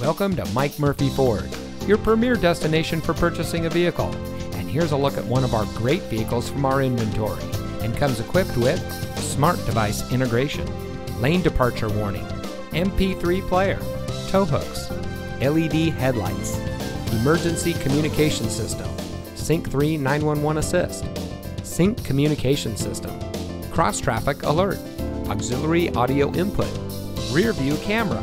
Welcome to Mike Murphy Ford, your premier destination for purchasing a vehicle. And here's a look at one of our great vehicles from our inventory, and comes equipped with smart device integration, lane departure warning, MP3 player, tow hooks, LED headlights, emergency communication system, SYNC 3 911 Assist, SYNC communication system, cross traffic alert, auxiliary audio input, rear view camera,